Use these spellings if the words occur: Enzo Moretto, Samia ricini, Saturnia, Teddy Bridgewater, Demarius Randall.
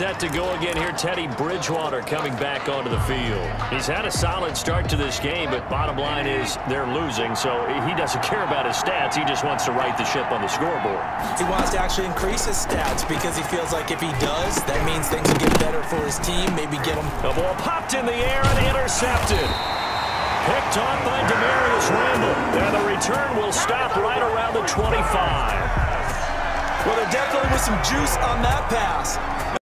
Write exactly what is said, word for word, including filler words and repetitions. set to go again here. Teddy Bridgewater coming back onto the field. He's had a solid start to this game, but bottom line is they're losing, so he doesn't care about his stats. He just wants to right the ship on the scoreboard. He wants to actually increase his stats because he feels like if he does, that means things will get better for his team, maybe get him. The ball popped in the air and intercepted. Picked off by Demarius Randall. And the return will stop right around the twenty-five. Well, there definitely was some juice on that pass.